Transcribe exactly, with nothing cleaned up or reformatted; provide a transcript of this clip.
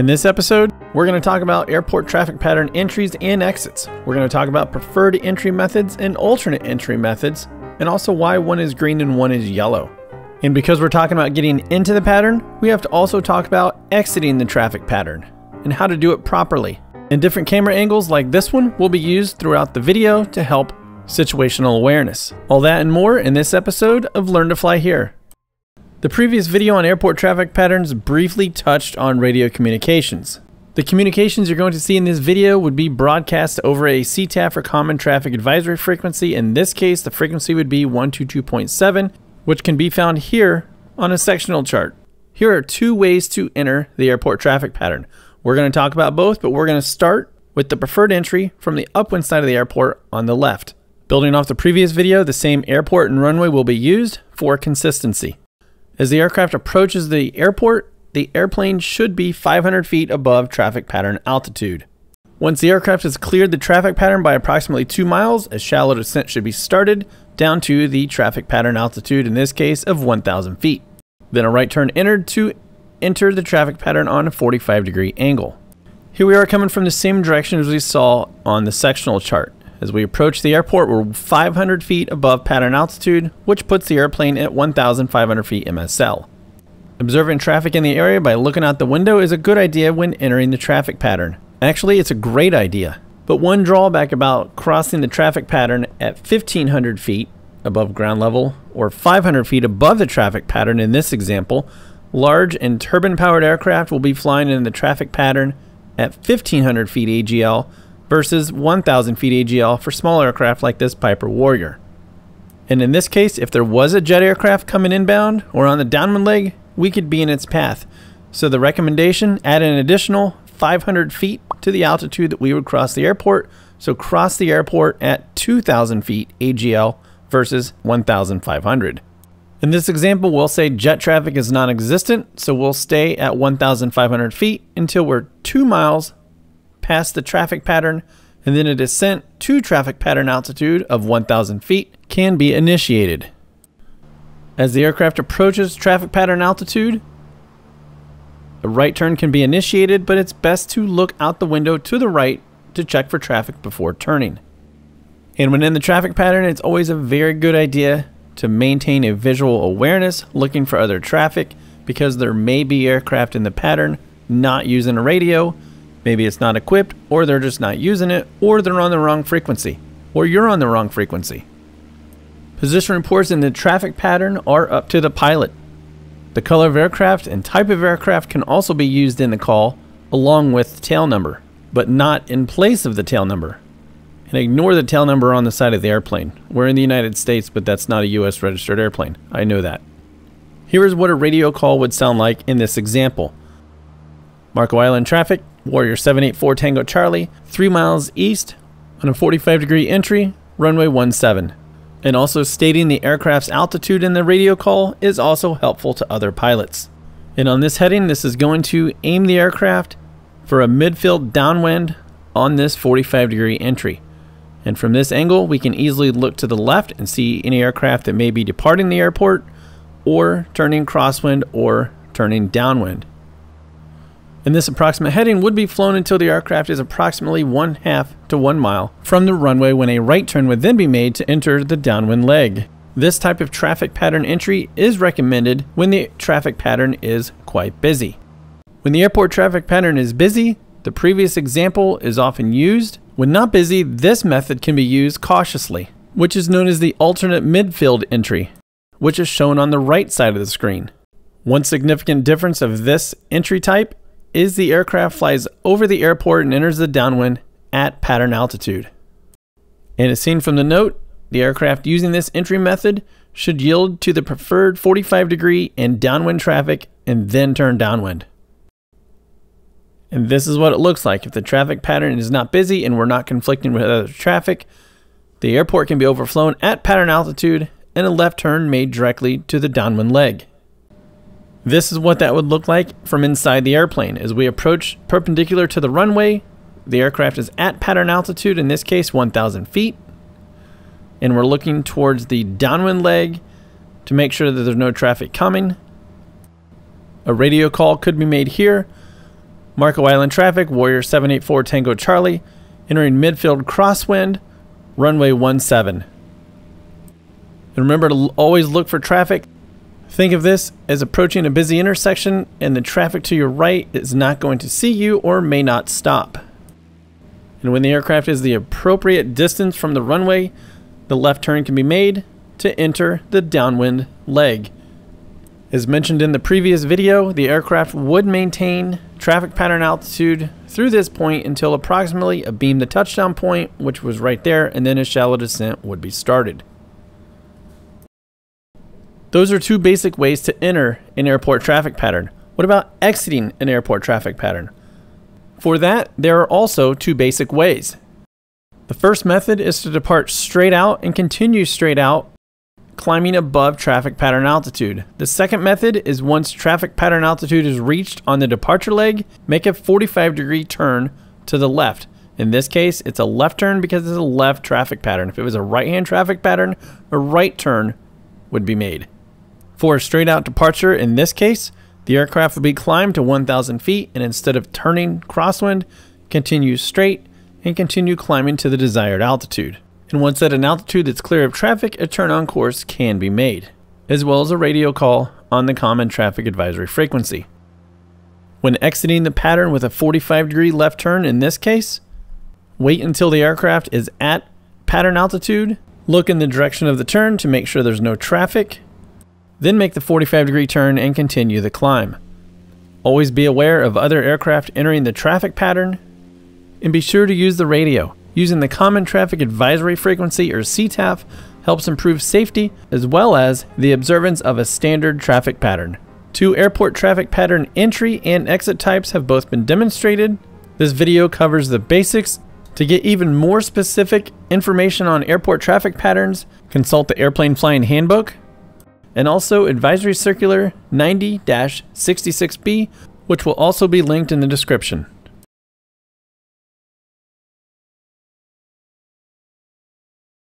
In this episode, we're going to talk about airport traffic pattern entries and exits. We're going to talk about preferred entry methods and alternate entry methods, and also why one is green and one is yellow. And because we're talking about getting into the pattern, we have to also talk about exiting the traffic pattern and how to do it properly. And different camera angles like this one will be used throughout the video to help situational awareness. All that and more in this episode of Learn to Fly Here. The previous video on airport traffic patterns briefly touched on radio communications. The communications you're going to see in this video would be broadcast over a C T A F or Common Traffic Advisory frequency. In this case, the frequency would be one twenty-two point seven, which can be found here on a sectional chart. Here are two ways to enter the airport traffic pattern. We're going to talk about both, but we're going to start with the preferred entry from the upwind side of the airport on the left. Building off the previous video, the same airport and runway will be used for consistency. As the aircraft approaches the airport, the airplane should be five hundred feet above traffic pattern altitude. Once the aircraft has cleared the traffic pattern by approximately two miles, a shallow descent should be started down to the traffic pattern altitude, in this case of one thousand feet. Then a right turn entered to enter the traffic pattern on a forty-five degree angle. Here we are coming from the same direction as we saw on the sectional chart. As we approach the airport, we're five hundred feet above pattern altitude, which puts the airplane at one thousand five hundred feet M S L. Observing traffic in the area by looking out the window is a good idea when entering the traffic pattern. Actually, it's a great idea, but one drawback about crossing the traffic pattern at fifteen hundred feet above ground level, or five hundred feet above the traffic pattern in this example, large and turbine-powered aircraft will be flying in the traffic pattern at fifteen hundred feet A G L versus one thousand feet A G L for small aircraft like this Piper Warrior. And in this case, if there was a jet aircraft coming inbound or on the downwind leg, we could be in its path. So the recommendation, add an additional five hundred feet to the altitude that we would cross the airport. So cross the airport at two thousand feet A G L versus one thousand five hundred. In this example, we'll say jet traffic is non-existent, so we'll stay at one thousand five hundred feet until we're two miles past the traffic pattern, and then a descent to traffic pattern altitude of one thousand feet can be initiated. As the aircraft approaches traffic pattern altitude, a right turn can be initiated, but it's best to look out the window to the right to check for traffic before turning. And when in the traffic pattern, it's always a very good idea to maintain a visual awareness looking for other traffic, because there may be aircraft in the pattern not using a radio. Maybe it's not equipped, or they're just not using it, or they're on the wrong frequency, or you're on the wrong frequency. Position reports in the traffic pattern are up to the pilot. The color of aircraft and type of aircraft can also be used in the call along with the tail number, but not in place of the tail number. And ignore the tail number on the side of the airplane. We're in the United States, but that's not a U S registered airplane. I know that. Here is what a radio call would sound like in this example. Marco Island traffic, Warrior seven eight four Tango Charlie, three miles east on a forty-five degree entry, runway one seven. And also stating the aircraft's altitude in the radio call is also helpful to other pilots. And on this heading, this is going to aim the aircraft for a midfield downwind on this forty-five degree entry. And from this angle, we can easily look to the left and see any aircraft that may be departing the airport or turning crosswind or turning downwind. And this approximate heading would be flown until the aircraft is approximately one half to one mile from the runway, when a right turn would then be made to enter the downwind leg. This type of traffic pattern entry is recommended when the traffic pattern is quite busy. When the airport traffic pattern is busy, the previous example is often used. When not busy, this method can be used cautiously, which is known as the alternate midfield entry, which is shown on the right side of the screen. One significant difference of this entry type is the aircraft flies over the airport and enters the downwind at pattern altitude. And as seen from the note, the aircraft using this entry method should yield to the preferred forty-five degree and downwind traffic and then turn downwind. And this is what it looks like. If the traffic pattern is not busy and we're not conflicting with other traffic, the airport can be overflown at pattern altitude and a left turn made directly to the downwind leg. This is what that would look like from inside the airplane. As we approach perpendicular to the runway, the aircraft is at pattern altitude, in this case one thousand feet, and we're looking towards the downwind leg to make sure that there's no traffic coming. A radio call could be made here. Marco Island traffic, Warrior seven eight four Tango Charlie, entering midfield crosswind, runway one seven. And remember to always look for traffic. Think of this as approaching a busy intersection and the traffic to your right is not going to see you or may not stop. And when the aircraft is the appropriate distance from the runway, the left turn can be made to enter the downwind leg. As mentioned in the previous video, the aircraft would maintain traffic pattern altitude through this point until approximately abeam the touchdown point, which was right there, and then a shallow descent would be started. Those are two basic ways to enter an airport traffic pattern. What about exiting an airport traffic pattern? For that, there are also two basic ways. The first method is to depart straight out and continue straight out, climbing above traffic pattern altitude. The second method is once traffic pattern altitude is reached on the departure leg, make a forty-five degree turn to the left. In this case, it's a left turn because it's a left traffic pattern. If it was a right-hand traffic pattern, a right turn would be made. For a straight out departure, in this case, the aircraft would be climbed to one thousand feet and instead of turning crosswind, continue straight and continue climbing to the desired altitude. And once at an altitude that's clear of traffic, a turn on course can be made, as well as a radio call on the common traffic advisory frequency. When exiting the pattern with a forty-five degree left turn in this case, wait until the aircraft is at pattern altitude, look in the direction of the turn to make sure there's no traffic, then make the forty-five degree turn and continue the climb. Always be aware of other aircraft entering the traffic pattern, and be sure to use the radio. Using the Common Traffic Advisory Frequency, or C T A F, helps improve safety as well as the observance of a standard traffic pattern. Two airport traffic pattern entry and exit types have both been demonstrated. This video covers the basics. To get even more specific information on airport traffic patterns, consult the Airplane Flying Handbook and also Advisory Circular ninety dash sixty-six B, which will also be linked in the description.